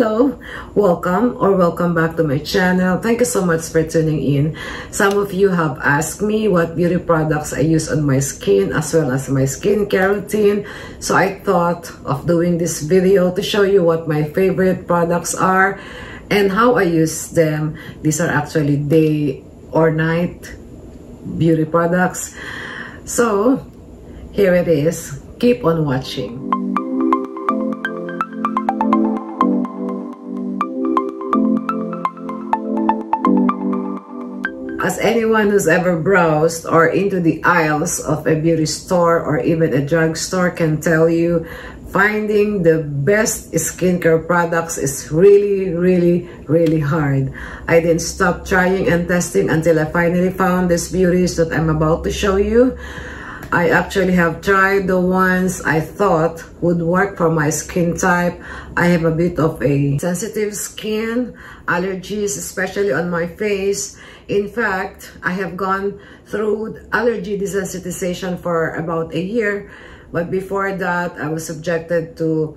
Hello, welcome or welcome back to my channel. Thank you so much for tuning in. Some of you have asked me what beauty products I use on my skin as well as my skincare routine. So I thought of doing this video to show you what my favorite products are and how I use them. These are actually day or night beauty products. So here it is. Keep on watching. As anyone who's ever browsed or into the aisles of a beauty store or even a drugstore can tell you, finding the best skincare products is really hard. I didn't stop trying and testing until I finally found these beauties that I'm about to show you. I actually have tried the ones I thought would work for my skin type. I have a bit of a sensitive skin, allergies, especially on my face. In fact, I have gone through allergy desensitization for about a year. But before that, I was subjected to,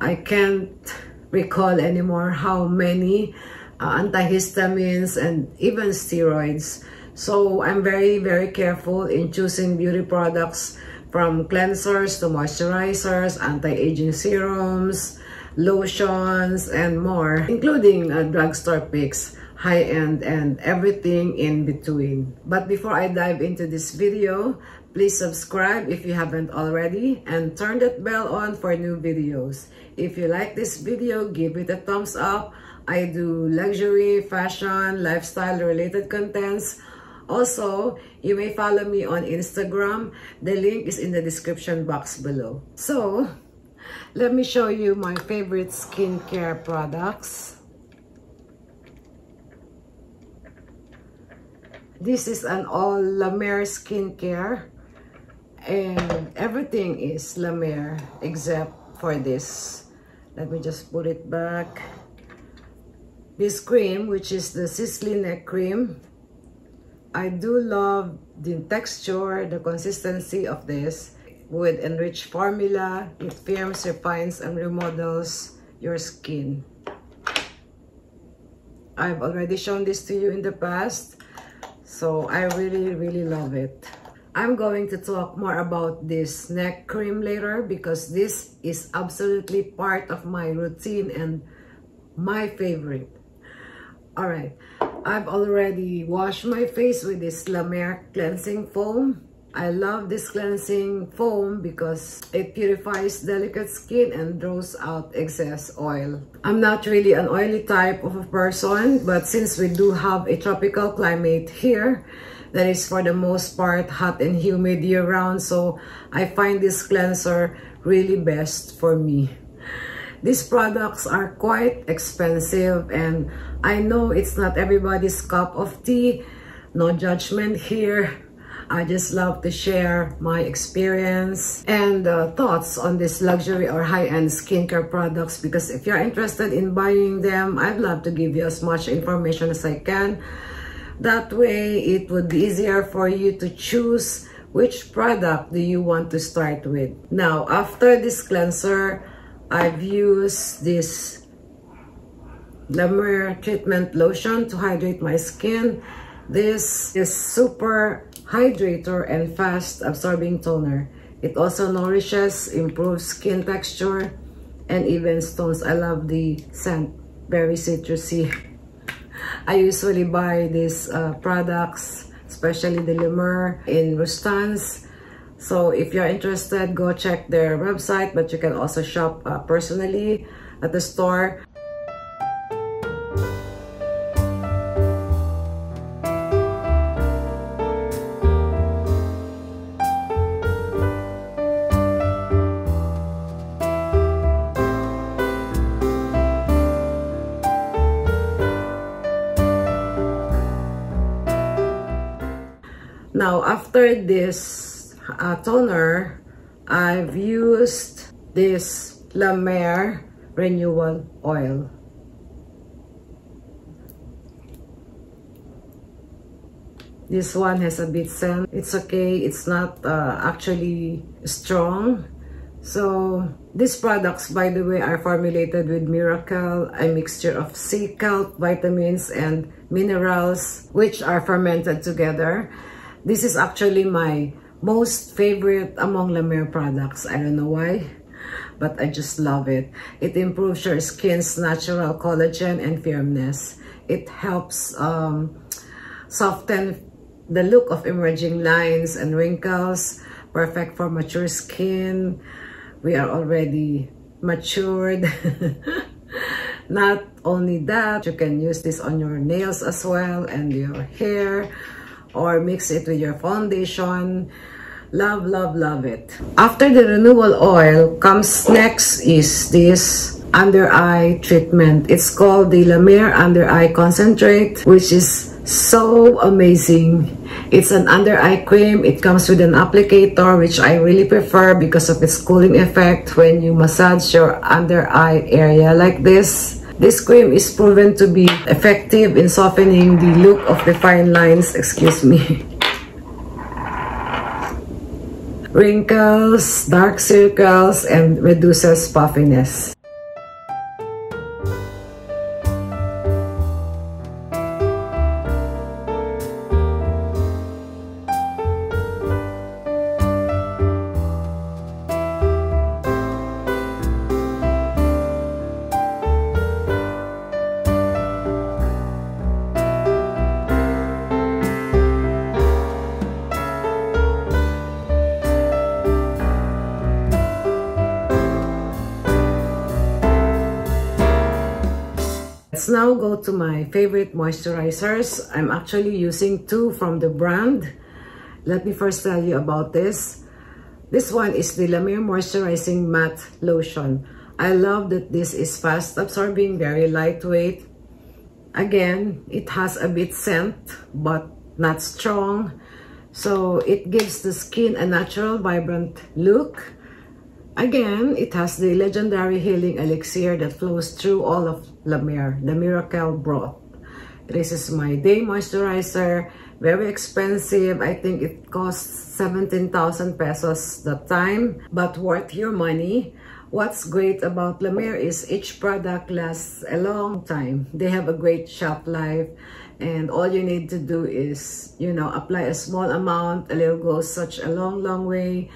I can't recall anymore how many antihistamines and even steroids. So I'm very careful in choosing beauty products, from cleansers to moisturizers, anti-aging serums, lotions, and more, including drugstore picks, high-end, and everything in between. But before I dive into this video, please subscribe if you haven't already and turn that bell on for new videos. If you like this video, give it a thumbs up. I do luxury, fashion, lifestyle-related contents. Also, you may follow me on Instagram. The link is in the description box below. So, let me show you my favorite skincare products. This is an all La Mer skincare, and everything is La Mer except for this. Let me just put it back. This cream, which is the Sisley neck cream, I do love the texture, the consistency of this. With enriched formula, it firms, refines, and remodels your skin. I've already shown this to you in the past. So I really love it. I'm going to talk more about this neck cream later because this is absolutely part of my routine and my favorite. Alright, I've already washed my face with this La Mer cleansing foam. I love this cleansing foam because it purifies delicate skin and draws out excess oil. I'm not really an oily type of a person, but since we do have a tropical climate here that is for the most part hot and humid year-round, so I find this cleanser really best for me. These products are quite expensive and I know it's not everybody's cup of tea. No judgment here. I just love to share my experience and thoughts on these luxury or high-end skincare products because if you're interested in buying them, I'd love to give you as much information as I can. That way, it would be easier for you to choose which product do you want to start with. Now, after this cleanser, I've used this La Mer treatment lotion to hydrate my skin. This is super hydrator and fast absorbing toner. It also nourishes, improves skin texture, and even tones. I love the scent, very citrusy. I usually buy these products, especially the La Mer, in Rustans. So if you're interested, go check their website, but you can also shop personally at the store. Now, after this toner, I've used this La Mer Renewal Oil. This one has a bit scent. It's okay. It's not actually strong, So these products, by the way, are formulated with Miracle, a mixture of sea kelp, vitamins, and minerals, which are fermented together. This is actually my most favorite among La Mer products. I don't know why, but I just love it. It improves your skin's natural collagen and firmness. It helps soften the look of emerging lines and wrinkles, perfect for mature skin. We are already matured. Not only that, you can use this on your nails as well and your hair, or mix it with your foundation. Love, love, love it. After the renewal oil comes next is this under eye treatment. It's called the La Mer under eye concentrate, which is so amazing. It's an under eye cream. It comes with an applicator, which I really prefer because of its cooling effect when you massage your under eye area like this. This cream is proven to be effective in softening the look of the fine lines, excuse me, wrinkles, dark circles, and reduces puffiness. Now go to my favorite moisturizers. I'm actually using two from the brand. Let me first tell you about this. This one is the La Mer Moisturizing Matte Lotion. I love that this is fast absorbing, very lightweight. Again, it has a bit scent but not strong. So it gives the skin a natural vibrant look. Again, it has the legendary healing elixir that flows through all of La Mer, the Miracle Broth. This is my day moisturizer. Very expensive. I think it costs 17,000 pesos that time, but worth your money. What's great about La Mer is each product lasts a long time. They have a great shelf life, and all you need to do is, you know, apply a small amount. A little goes such a long, long way.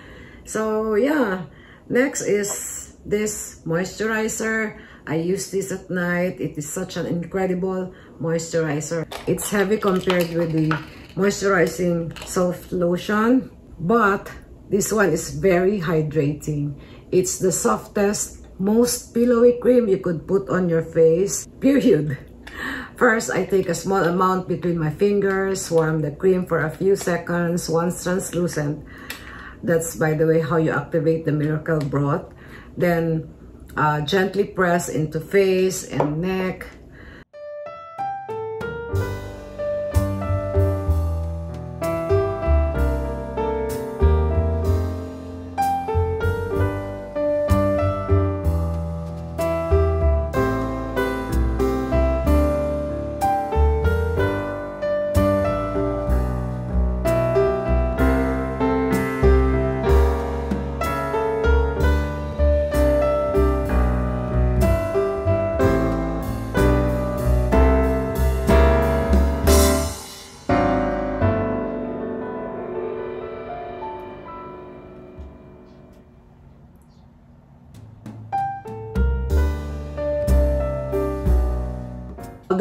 So yeah. Next is this moisturizer. I use this at night. It is such an incredible moisturizer. It's heavy compared with the moisturizing soft lotion, but this one is very hydrating. It's the softest, most pillowy cream you could put on your face, period. First, I take a small amount between my fingers, warm the cream for a few seconds. Once translucent, that's, by the way, how you activate the Miracle Broth. Then gently press into face and neck.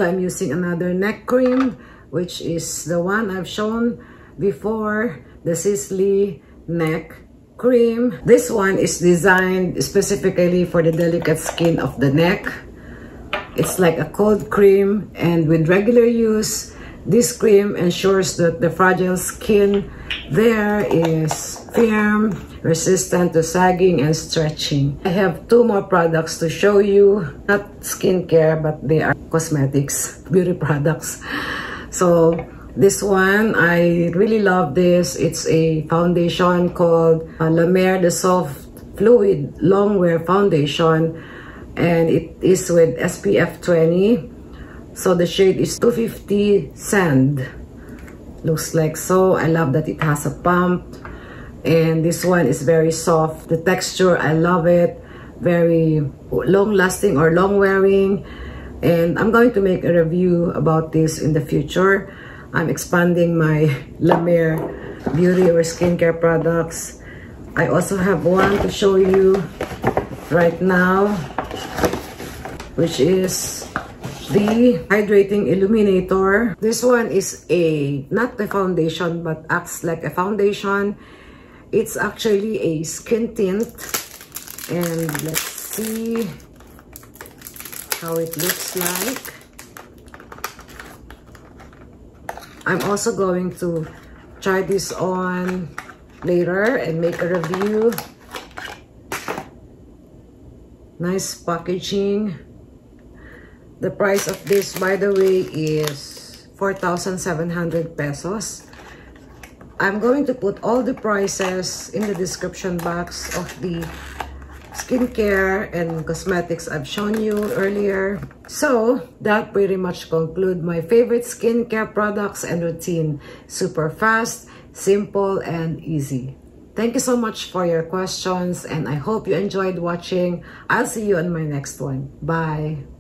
I'm using another neck cream, which is the one I've shown before, the Sisley neck cream. This one is designed specifically for the delicate skin of the neck. It's like a cold cream, and with regular use, this cream ensures that the fragile skin there is firm, resistant to sagging and stretching. I have two more products to show you. Not skincare, but they are cosmetics, beauty products. So this one, I really love this. It's a foundation called La Mer The Soft Fluid Longwear Foundation, and it is with SPF 20. So the shade is 250 Sand. Looks like so. I love that it has a pump. and this one is very soft. The texture, I love it. Very long lasting or long wearing, and I'm going to make a review about this in the future. I'm expanding my La Mer beauty or skincare products. I also have one to show you right now, which is the hydrating illuminator. This one is not a foundation, but acts like a foundation. It's actually a skin tint, and let's see how it looks like. I'm also going to try this on later and make a review. Nice packaging. The price of this, by the way, is 4,700 pesos. I'm going to put all the prices in the description box of the skincare and cosmetics I've shown you earlier. So that pretty much concludes my favorite skincare products and routine. Super fast, simple, and easy. Thank you so much for your questions, and I hope you enjoyed watching. I'll see you on my next one. Bye!